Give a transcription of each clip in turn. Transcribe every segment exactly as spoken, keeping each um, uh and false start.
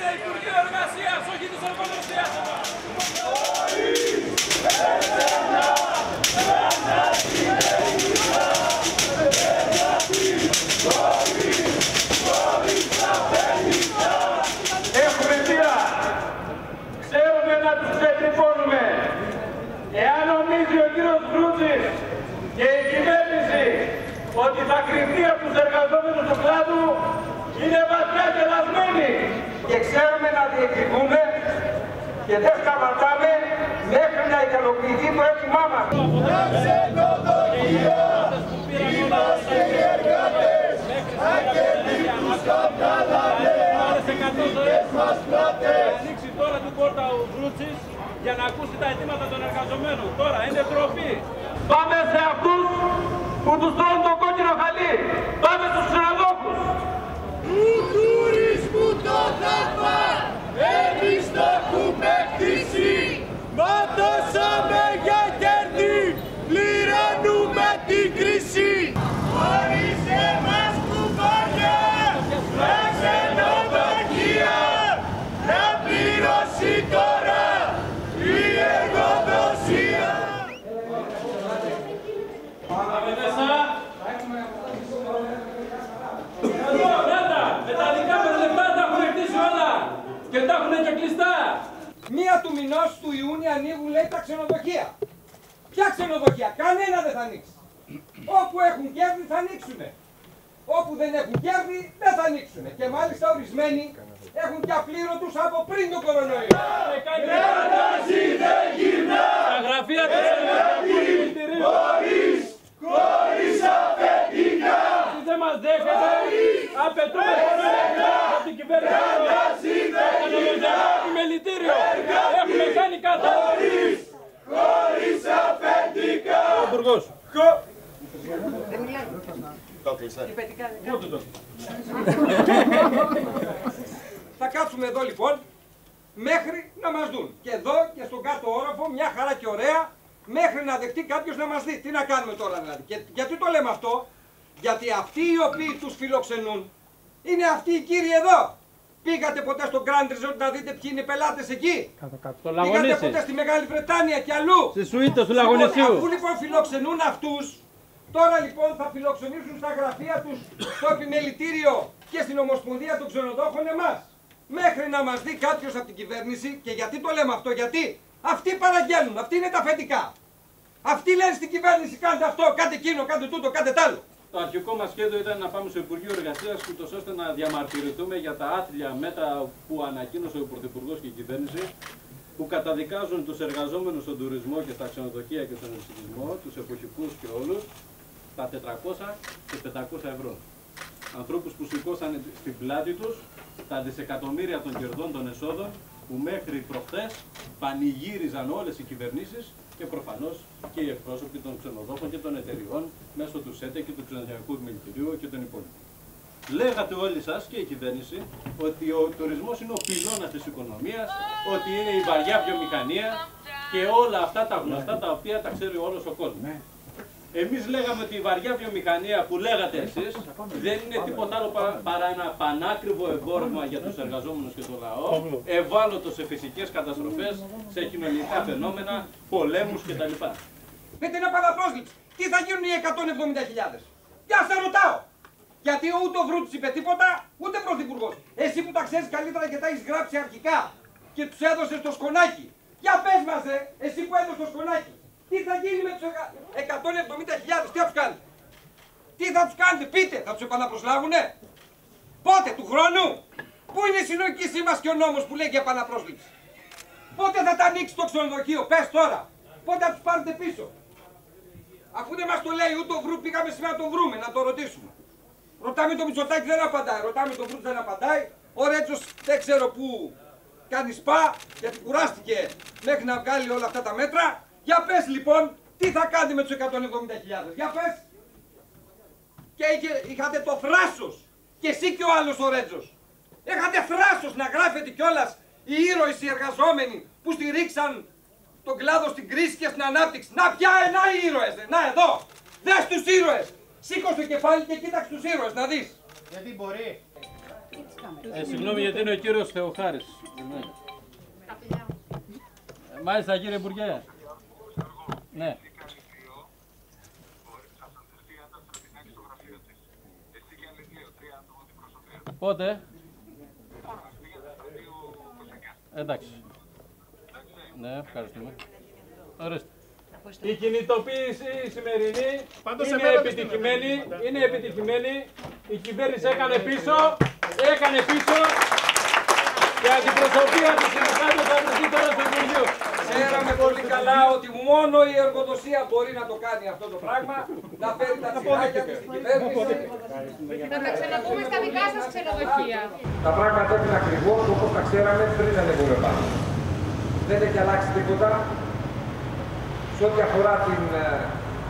είτε Υπουργείο Εργασίας, όχι τους εργασιάστατα. Έχουμε πείρα. Ξέρουμε να τους πετρυπώνουμε. Εάν νομίζει ο κύριος Βρούτσης και η κυβέρνηση ότι θα κρυφτεί από τους εργαζόμενους του κλάδου, είναι βαθιά και λασμένοι. Και ξέρουμε να διεκδικούμε και δεν σταματάμε μέχρι να ικανοποιηθεί το έτοιμά μας. Άψε νοδοκία, είμαστε οι εργάτες, ακερδίκους καπιταλάδες, δικές μας πλάτες. Ανοίξει τώρα την πόρτα ο Βρούτσης για να ακούσει τα αιτήματα των εργαζομένων. Τώρα είναι τροφή. Πάμε σε αυτούς που τους τρώνε το κόκκινο χαλί. Πάμε στους ξενοδόχους. Του τουρισμού το θαύμα, εμείς το έχουμε χτίσει. Ματώσαμε για κέρδη, πληρώνουμε την κρίση. Χωρίς εμάς κουβάλια, με ξενοδοχεία, να πληρώσει τώρα η εργοδοσία. Πάμε μέσα. Εδώ, νάτα, με τα δικά μας λεπτά τα έχουν χτίσει όλα και τα έχουν και κλειστά. Μία του μηνός του Ιούνιου ανοίγουν, λέει, τα ξενοδοχεία. Ποια ξενοδοχεία, κανένα δεν θα ανοίξει. Όπου έχουν κέρδη θα ανοίξουν. Όπου δεν έχουν κέρδη δεν θα ανοίξουν. Και μάλιστα ορισμένοι έχουν και απλήρωτους από πριν το κορονοϊό. Ρένταζι δεν γυρνά, τα γραφεία του χωρίς, χωρίς αφεντικά. Δεν μας δέχεται, απαιτούμε από την κυβέρνηση επιμελητήριο. Έχουμε κάνει κατάσταση. Χωρίς αφεντικά. Ο Υπουργός. Δεν μιλάει. Το κλεισέ. Θα κάτσουμε εδώ λοιπόν μέχρι να μας δουν. Και εδώ και στον κάτω όροφο μια χαρά και ωραία μέχρι να δεχτεί κάποιος να μας δει. Τι να κάνουμε τώρα δηλαδή. Και, γιατί το λέμε αυτό. Γιατί αυτοί οι οποίοι τους φιλοξενούν είναι αυτοί οι κύριοι εδώ. Πήγατε ποτέ στο Grand Resort να δείτε ποιοι είναι οι πελάτες εκεί. Κάτω, κάτω. Πήγατε ποτέ στη Μεγάλη Βρετάνια και αλλού. Στη Σουίτα, στο Λαγωνισίου. Αφού λοιπόν φιλοξενούν αυτούς, τώρα λοιπόν θα φιλοξενήσουν στα γραφεία τους, στο επιμελητήριο και στην Ομοσπονδία των Ξενοδόχων εμάς. Μέχρι να μας δει κάποιος από την κυβέρνηση. Και γιατί το λέμε αυτό, γιατί αυτοί παραγγέλνουν, αυτοί είναι τα αφεντικά. Αυτοί λένε στην κυβέρνηση κάντε αυτό, κάντε εκείνο, κάντε τούτο, κάντε τ' άλλο. Το αρχικό μας σχέδιο ήταν να πάμε στο Υπουργείο Εργασίας, ούτως ώστε να διαμαρτυρηθούμε για τα άθλια μέτρα που ανακοίνωσε ο Πρωθυπουργός και η κυβέρνηση, που καταδικάζουν τους εργαζόμενους στον τουρισμό και στα ξενοδοχεία και στον εισιτισμό, τους εποχικούς και όλους, τα τετρακόσια και πεντακόσια ευρώ. Ανθρώπους που σηκώσαν στην πλάτη τους τα δισεκατομμύρια των κερδών των εσόδων, που μέχρι προχθές πανηγύριζαν όλες οι κυβερνήσεις και προφανώς και οι εκπρόσωποι των ξενοδόχων και των εταιριών μέσω του ΣΕΤΕ και του Ξενοδοχειακού Επιμελητηρίου και των υπόλοιπων. Λέγατε όλοι σας και η κυβέρνηση ότι ο τουρισμός είναι ο πυλώνας της οικονομίας, ότι είναι η βαριά βιομηχανία και όλα αυτά τα γνωστά τα οποία τα ξέρει όλος ο κόσμος. Εμείς λέγαμε ότι η βαριά βιομηχανία που λέγατε εσείς δεν είναι τίποτα άλλο παρά ένα πανάκριβο εμπόρευμα για τους εργαζόμενους και τον λαό, ευάλωτο σε φυσικές καταστροφές, σε κοινωνικά φαινόμενα, πολέμους κτλ. Με την επαναπρόσληψη, τι θα γίνουν οι εκατόν εβδομήντα χιλιάδες. Για σε ρωτάω. Γιατί ούτε ο Βρούτσης είπε τίποτα, ούτε πρωθυπουργός. Εσύ που τα ξέρεις καλύτερα και τα έχεις γράψει αρχικά και τους έδωσες το σκονάκι. Για πες μας, ε, εσύ που έδωσες το σκονάκι. Τι θα γίνει με τους εκατόν εβδομήντα χιλιάδες, τι θα τους κάνετε. Τι θα τους κάνετε, πείτε, θα τους επαναπροσλάβουνε. Πότε, του χρόνου. Πού είναι η συλλογική σύμβαση και ο νόμος που λέει για επαναπρόσληψη. Πότε θα τα ανοίξει το ξενοδοχείο, πες τώρα. Πότε θα τους πάρετε πίσω. Αφού δεν μας το λέει ούτε ο Βρου, πήγαμε σήμερα να τον βρούμε, να τον ρωτήσουμε. Ρωτάμε τον Μητσοτάκη, δεν απαντάει. Ρωτάμε τον Βρου, δεν απαντάει. Ο Ρέτσος δεν ξέρω πού κάνει σπα, γιατί κουράστηκε μέχρι να βγάλει όλα αυτά τα μέτρα. Για πες λοιπόν, τι θα κάνετε με τους εκατόν εβδομήντα χιλιάδες, για πες. Και είχατε το θράσος, και εσύ και ο άλλος ο Ρέντζος. Έχατε θράσος να γράφετε κιόλας οι ήρωες οι εργαζόμενοι που στηρίξαν τον κλάδο στην κρίση και στην ανάπτυξη. Να πια, να οι ήρωες, να εδώ, δες τους ήρωες. Σήκωσε το κεφάλι και κοίταξε τους ήρωες, να δεις. Γιατί μπορεί. Ε, συγγνώμη, γιατί είναι ο κύριος Θεοχάρης. Ναι. Ε, μάλιστα, κύριε Υπουργέ. Ναι. Πότε? Εντάξει. Ναι, ευχαριστούμε. Ορίστε. Η κινητοποίηση σημερινή είναι επιτυχημένη, είναι επιτυχημένη. Η κυβέρνηση έκανε πίσω, έκανε πίσω και η αντιπροσωπεία της συνεργάτης θα βρεθεί τώρα στο Υπουργείο. Ξέραμε πολύ καλά ότι μόνο η εργοδοσία μπορεί να το κάνει αυτό το πράγμα, να φέρει τα τσιράκια της στην κυβέρνηση. Να τα ξαναπούμε στα δικά σας ξενοδοχεία. Τα πράγματα είναι ακριβώς όπως τα ξέραμε πριν ανεβούμε πάνω. Δεν έχει αλλάξει τίποτα. Σε ό,τι αφορά την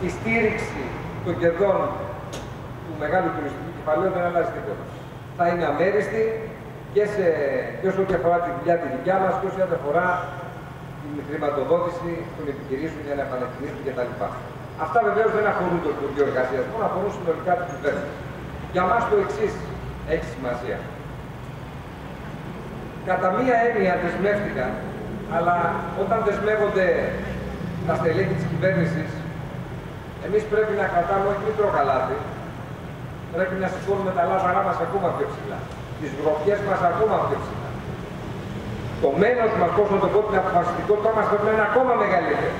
ε, στήριξη των κερδών του μεγάλου τουριστικού κεφαλαίου δεν αλλάζει τίποτα. Θα είναι αμέριστη και, και σε ό,τι αφορά τη δουλειά τη δικιά μας και σε ό,τι αφορά την χρηματοδότηση των επιχειρήσεων για να επανεκκινήσουν κτλ. Αυτά βεβαίως δεν αφορούν το Υπουργείο Εργασίας, μόνο αφορούν συνολικά την κυβέρνηση. Για μας το εξής έχει σημασία. Κατά μία έννοια δεσμεύτηκαν, αλλά όταν δεσμεύονται τα στελέχη της κυβέρνησης, εμείς πρέπει να κρατάμε όχι μικρό καλάθι, πρέπει να σηκώνουμε τα λάβαρά μας ακόμα πιο ψηλά, τις γροθιές μας ακόμα πιο ψηλά. Το μένος μας, πώς να το πω, την αποφασιστικότητά μας πρέπει να είναι ακόμα μεγαλύτερη.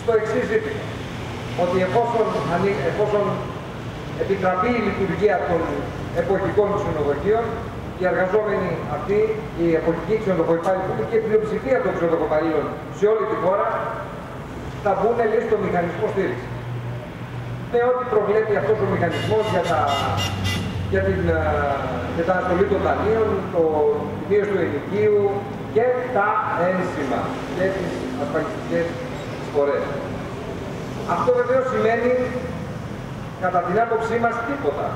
Στο εξής ζήτημα, ότι εφόσον, εφόσον επιτραπεί η λειτουργία των εποχικών ξενοδοχείων, οι εργαζόμενοι αυτοί, οι εποχικοί ξενοδοχοϊπάλληλοι και η πλειοψηφία των ξενοδοχοϊπαλλήλων σε όλη τη χώρα θα μπουν λίγο στο μηχανισμό στήριξη. Με ό,τι προβλέπει αυτός ο μηχανισμός για, τα, για την μεταναστολή των δανείων, το μείωση του ενοικίου και τα ένσημα και τις ασφαλιστικές εισφορές. Αυτό βεβαίως σημαίνει κατά την άποψή μας τίποτα.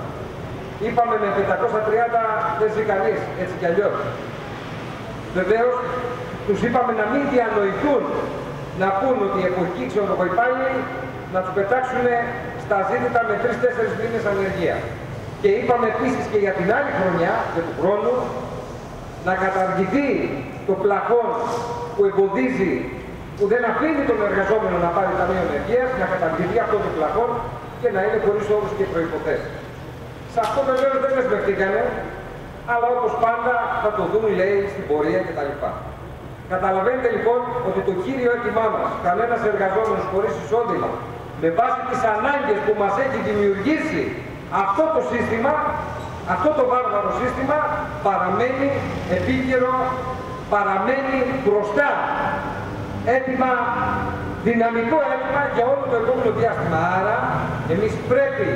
Είπαμε με πεντακόσια τριάντα δεν ζει κανείς, έτσι κι αλλιώς. Βεβαίως, τους είπαμε να μην διανοηθούν να πούν ότι οι εποχικοί ξενοδοχοϊπάλληλοι να τους πετάξουν στα ζήτητα με τρεις τέσσερις μήνες ανεργία. Και είπαμε επίσης και για την άλλη χρονιά και του χρόνου να καταργηθεί το πλαφόν που εμποδίζει, που δεν αφήνει τον εργαζόμενο να πάρει ταμείο ενεργείας, να καταργηθεί αυτό το πλαφόν και να είναι χωρίς όρους και προϋποθέσεις. Σε αυτό βεβαίως δεν δεσμευτήκανε, αλλά όπως πάντα θα το δουν, λέει, στην πορεία κτλ. Καταλαβαίνετε λοιπόν ότι το κύριο έτοιμά μας, κανένας εργαζόμενος χωρίς εισόδημα, με βάση τις ανάγκες που μας έχει δημιουργήσει αυτό το σύστημα, αυτό το βάρβαρο σύστημα, παραμένει επίκαιρο, παραμένει μπροστά. Έτοιμα, δυναμικό έτοιμα για όλο το επόμενο διάστημα. Άρα, εμείς πρέπει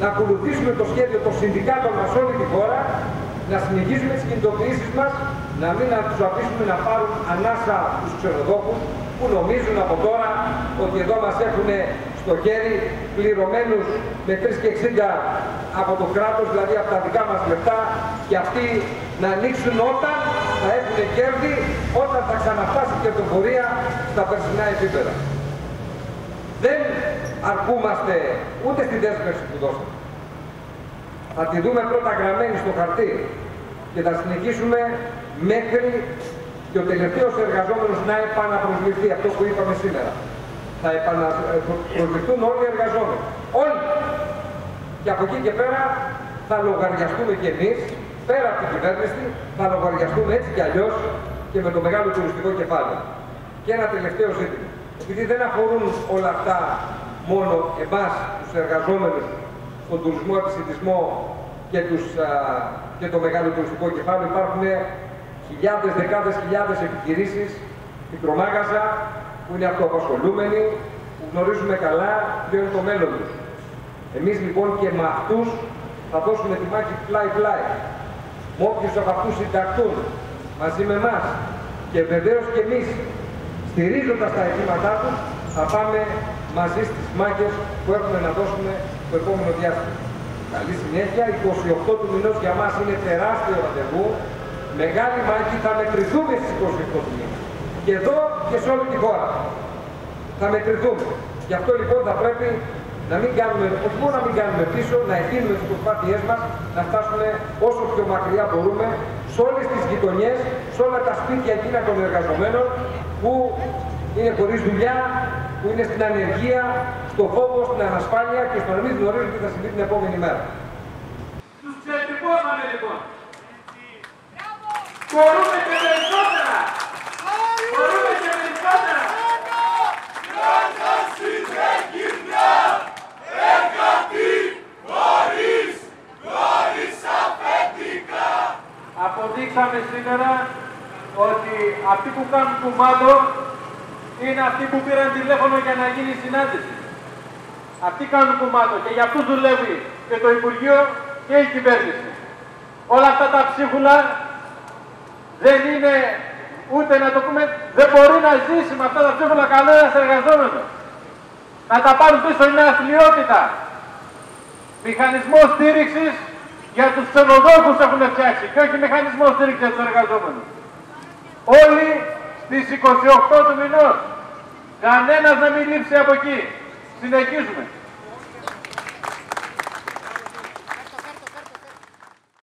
να ακολουθήσουμε το σχέδιο των συνδικάτων μας όλη τη χώρα, να συνεχίσουμε τις κινητοποιήσεις μας, να μην να τους αφήσουμε να πάρουν ανάσα τους ξενοδόχους που νομίζουν από τώρα ότι εδώ μας έχουν στο χέρι πληρωμένους με τρία και εξήντα από το κράτος, δηλαδή από τα δικά μας λεφτά, και αυτοί να ανοίξουν όταν θα έχουν κέρδη, όταν θα ξαναφτάσει η κερδοφορία στα περσινά επίπεδα. Δεν αρκούμαστε ούτε στη δέσμευση που δώσαμε. Θα τη δούμε πρώτα γραμμένη στο χαρτί και θα συνεχίσουμε μέχρι και ο τελευταίος εργαζόμενος να επαναπροσληφθεί, αυτό που είπαμε σήμερα. Θα επαναπροσληφθούν όλοι οι εργαζόμενοι. Όλοι. Και από εκεί και πέρα θα λογαριαστούμε κι εμείς, πέρα από την κυβέρνηση, θα λογαριαστούμε έτσι κι αλλιώς και με το μεγάλο τουριστικό κεφάλαιο. Και ένα τελευταίο ζήτημα. Επειδή δεν αφορούν όλα αυτά μόνο εμάς τους εργαζόμενους στον τουρισμό, επισητισμό και, τους, α, και το μεγάλο τουριστικό κεφάλαιο, υπάρχουν χιλιάδες, δεκάδες χιλιάδες επιχειρήσεις, μικρομάγαζα που είναι αυτοαπασχολούμενοι, που γνωρίζουμε καλά ποιο είναι το μέλλον τους. Εμείς λοιπόν και με αυτούς θα δώσουμε τη μάχη πλάι-πλάι. Με όποιους από αυτούς συνταχτούν μαζί με εμάς και βεβαίως και εμείς, στηρίζοντας τα αιτήματά τους, θα πάμε μαζί στις μάχες που έχουμε να δώσουμε το επόμενο διάστημα. Καλή συνέχεια, εικοστή όγδοη του μηνός για μας είναι τεράστιο ραντεβού, μεγάλη μάχη, θα μετρηθούμε στις εικοστή όγδοη του μηνός. Και εδώ και σε όλη τη χώρα θα μετρηθούμε. Γι' αυτό λοιπόν θα πρέπει Να μην κάνουμε, όχι μόνο να μην κάνουμε πίσω, να ευθύνουμε τις προσπάθειές μας, να φτάσουμε όσο πιο μακριά μπορούμε σε όλες τις γειτονιές, σε όλα τα σπίτια εκείνα των εργαζομένων που είναι χωρίς δουλειά, που είναι στην ανεργία, στον φόβο, στην ανασφάλεια και στο να μην γνωρίζουν τι θα συμβεί την επόμενη μέρα. Τους ξετυπώσαμε λοιπόν. Μπορούμε και περισσότερα. Μπορούμε και περισσότερα. Εργατή χωρίς, χωρίς αφεντικά. Αποδείξαμε σήμερα ότι αυτοί που κάνουν κουμάντο είναι αυτοί που πήραν τηλέφωνο για να γίνει συνάντηση. Αυτοί κάνουν κουμάντο και για αυτούς δουλεύει και το Υπουργείο και η κυβέρνηση. Όλα αυτά τα ψίχουλα δεν είναι ούτε να το πούμε, δεν μπορεί να ζήσει με αυτά τα ψίχουλα κανένας εργαζόμενος. Να τα πάρουν πίσω είναι αθλειότητα. Μηχανισμό στήριξης για τους ξενοδόχους έχουν φτιάξει και όχι μηχανισμό στήριξης για τους εργαζόμενους. Όλοι στις εικοστή όγδοη του μηνός. Κανένας να μην λείψει από εκεί. Συνεχίζουμε.